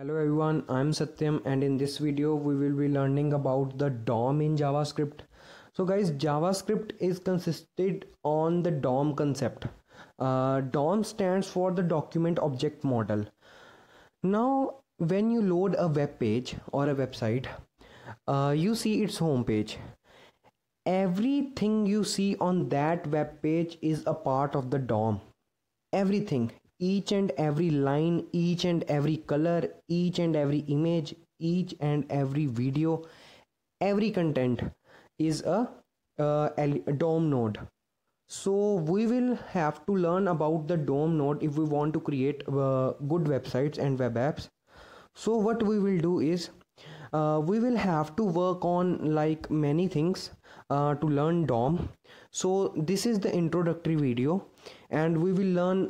Hello everyone, I'm Satyam, and in this video we will be learning about the DOM in JavaScript. So guys, JavaScript is consisted on the DOM concept. DOM stands for the document object model. Now when you load a web page or a website, you see its home page. Everything you see on that web page is a part of the DOM. Everything. Each and every line, each and every color, each and every image, each and every video, every content is a DOM node. So we will have to learn about the DOM node if we want to create good websites and web apps. So what we will do is we will have to work on like many things to learn DOM. So this is the introductory video, and we will learn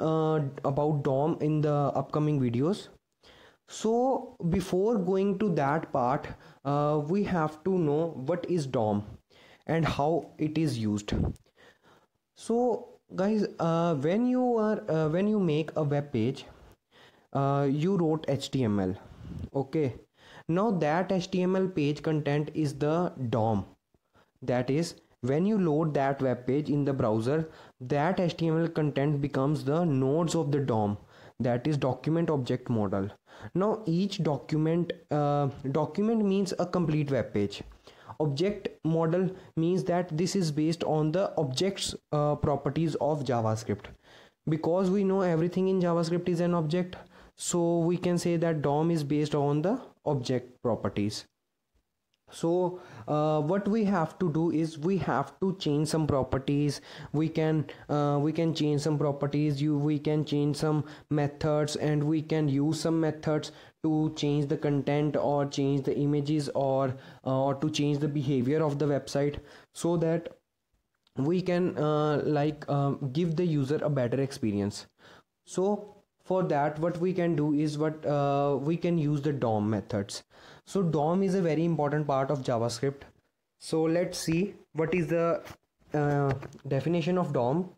about DOM in the upcoming videos. So before going to that part, we have to know what is DOM and how it is used. So guys, when you make a web page, you wrote HTML. Okay, now that HTML page content is the DOM. That is, when you load that web page in the browser, that HTML content becomes the nodes of the DOM, that is document object model. Now each document, document means a complete web page. Object model means that this is based on the objects properties of JavaScript. Because we know everything in JavaScript is an object, so we can say that DOM is based on the object properties. So what we have to do is we have to change some properties. We can change some properties. We can change some methods, and we can use some methods to change the content or change the images or to change the behavior of the website, so that we can give the user a better experience. So for that, what we can do is we can use the DOM methods. So DOM is a very important part of JavaScript. So let's see what is the definition of DOM.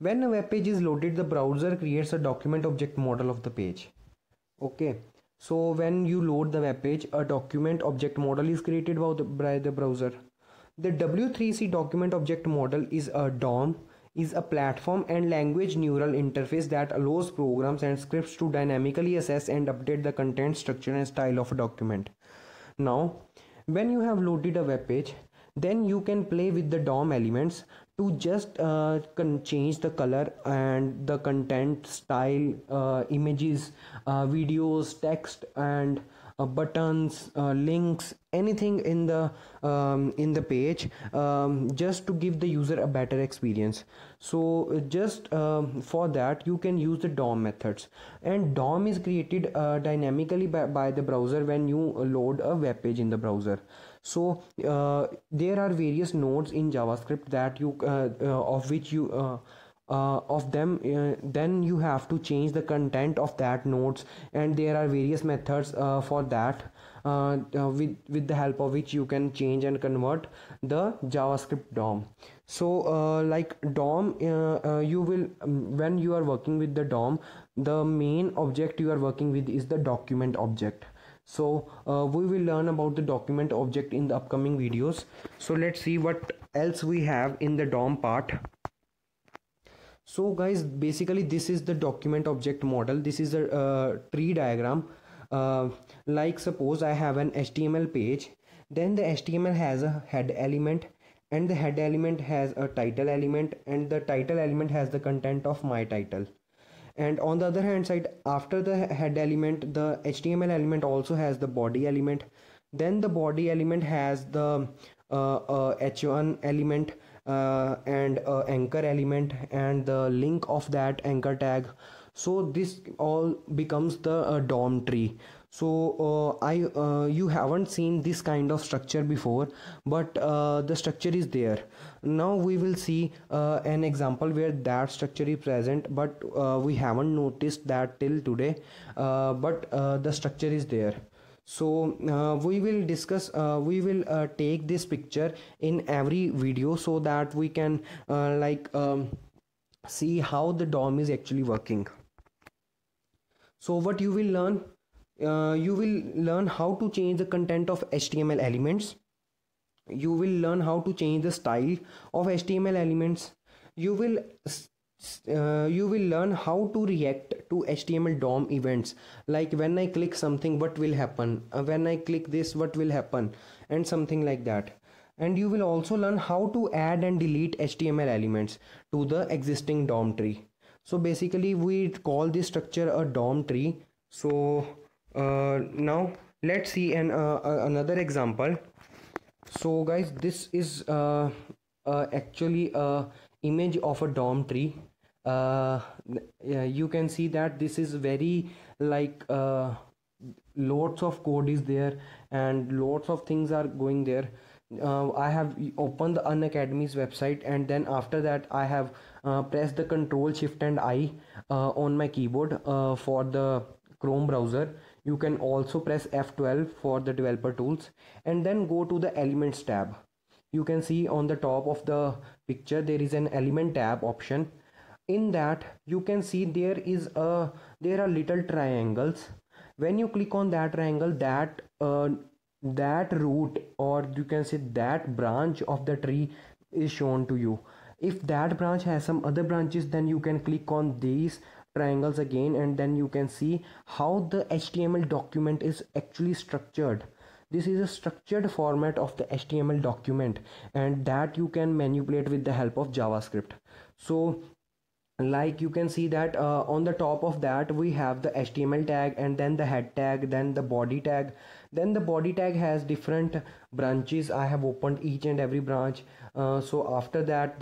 When a web page is loaded, the browser creates a document object model of the page. Okay, so when you load the web page, a document object model is created by the browser. The W3C document object model is a DOM. Is a platform and language neural interface that allows programs and scripts to dynamically assess and update the content, structure, and style of a document. Now, when you have loaded a web page, then you can play with the DOM elements to just change the color and the content, style, images, videos, text, and buttons, links, anything in the page, just to give the user a better experience. So just for that, you can use the DOM methods. And DOM is created dynamically by the browser when you load a web page in the browser. So there are various nodes in JavaScript that you then you have to change the content of that nodes, and there are various methods for that with the help of which you can change and convert the JavaScript DOM. So when you are working with the DOM, the main object you are working with is the document object. So we will learn about the document object in the upcoming videos. So let's see what else we have in the DOM part. So guys, basically this is the document object model. This is a tree diagram. Like suppose I have an HTML page, then the HTML has a head element, and the head element has a title element, and the title element has the content of my title. And on the other hand side, after the head element, the HTML element also has the body element. Then the body element has the h1 element, and anchor element, and the link of that anchor tag. So this all becomes the DOM tree. So you haven't seen this kind of structure before, but the structure is there. Now we will see an example where that structure is present, but we haven't noticed that till today, but the structure is there. So we will take this picture in every video, so that we can see how the DOM is actually working. So what you will learn you will learn how to change the content of HTML elements. You will learn how to change the style of HTML elements. You will learn how to react to HTML DOM events, like when I click something, what will happen, when I click this, what will happen, and something like that. And you will also learn how to add and delete HTML elements to the existing DOM tree. So basically we call this structure a DOM tree. So now let's see another example. So guys, this is actually a image of a DOM tree. You can see that this is very like lots of code is there and lots of things are going there. I have opened the Unacademy's website, and then after that I have pressed the Ctrl Shift and I on my keyboard for the Chrome browser. You can also press F12 for the developer tools, and then go to the elements tab. You can see on the top of the picture there is an element tab option. In that you can see there are little triangles. When you click on that triangle, that root, or you can say that branch of the tree is shown to you. If that branch has some other branches, then you can click on these triangles again, and then you can see how the HTML document is actually structured. This is a structured format of the HTML document, and that you can manipulate with the help of JavaScript. So like you can see that on the top of that we have the HTML tag, and then the head tag, then the body tag. Then the body tag has different branches. I have opened each and every branch. So after that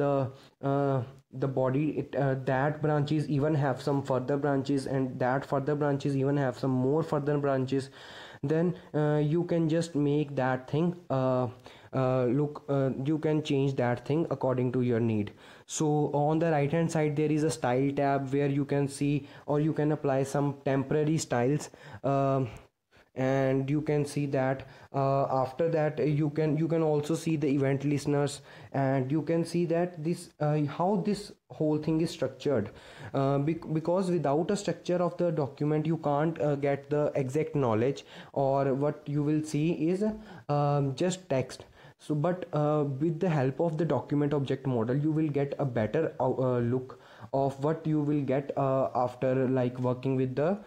that branches even have some further branches, and that further branches even have some more further branches. Then you can just make that thing you can change that thing according to your need. So on the right hand side there is a style tab where you can see, or you can apply some temporary styles, and you can see that after that you can also see the event listeners, and you can see that this how this whole thing is structured, because without a structure of the document you can't get the exact knowledge, or what you will see is just text. So but with the help of the document object model you will get a better look of what you will get after like working with the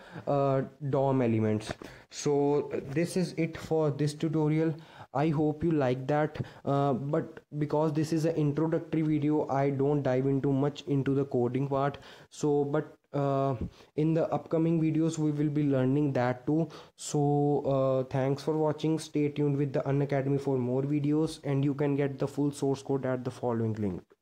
DOM elements. So this is it for this tutorial. I hope you like that, but because this is an introductory video I don't dive into much into the coding part. So but in the upcoming videos we will be learning that too. So thanks for watching. Stay tuned with the Unacademy for more videos, and you can get the full source code at the following link.